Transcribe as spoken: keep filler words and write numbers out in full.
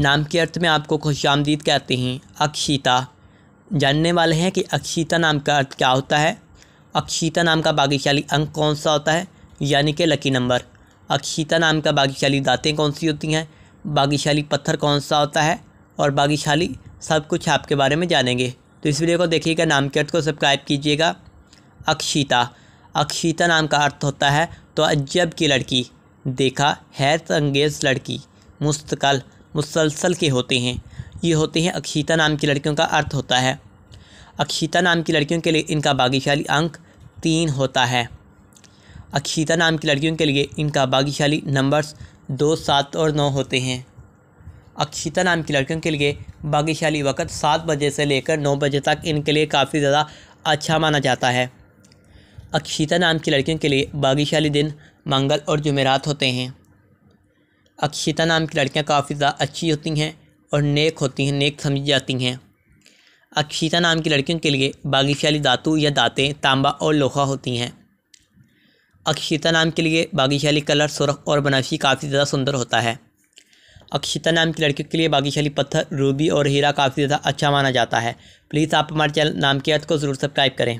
नाम के अर्थ में आपको खुशामदीद कहते हैं। अक्षीता, जानने वाले हैं कि अक्षीता नाम का अर्थ क्या होता है। अक्षीता नाम का भाग्यशाली अंक कौन सा होता है, यानी कि लकी नंबर। अक्षीता नाम का भाग्यशाली दातें कौन सी होती हैं, भाग्यशाली पत्थर कौन सा होता है और भाग्यशाली सब कुछ आपके बारे में जानेंगे। तो इस वीडियो को देखिएगा, नाम के अर्थ को सब्सक्राइब कीजिएगा। अक्षीता, अक्षीता नाम का अर्थ होता है तो अजब की लड़की, देखा हैरत अंगेज़ लड़की, मुस्तकल मुसलसल के होते हैं। ये होते हैं अक्षीता नाम की लड़कियों का अर्थ होता है। अक्षीता नाम की लड़कियों के लिए इनका भाग्यशाली अंक तीन होता है। अक्षीता नाम की लड़कियों के लिए इनका भाग्यशाली नंबर्स दो, सात और नौ होते हैं। अक्षीता नाम की लड़कियों के लिए भाग्यशाली वक्त सात बजे से लेकर नौ बजे तक इनके लिए काफ़ी ज़्यादा अच्छा माना जाता है। अक्षीता नाम की लड़कियों के लिए भाग्यशाली दिन मंगल और जुमेरात होते हैं। अक्षीता नाम की लड़कियां काफ़ी ज़्यादा अच्छी होती हैं और नेक होती हैं, नेक समझी जाती हैं। अक्षीता नाम की लड़कियों के लिए भाग्यशाली धातु या दातें तांबा और लोहा होती हैं। अक्षीता नाम के लिए भाग्यशाली कलर सुर्ख और बनावटी काफ़ी ज़्यादा सुंदर होता है। अक्षीता नाम की लड़कियों के लिए भाग्यशाली पत्थर रूबी और हीरा काफ़ी ज़्यादा अच्छा माना जाता है। प्लीज़ आप हमारे चैनल नाम के अर्थ को ज़रूर सब्सक्राइब करें।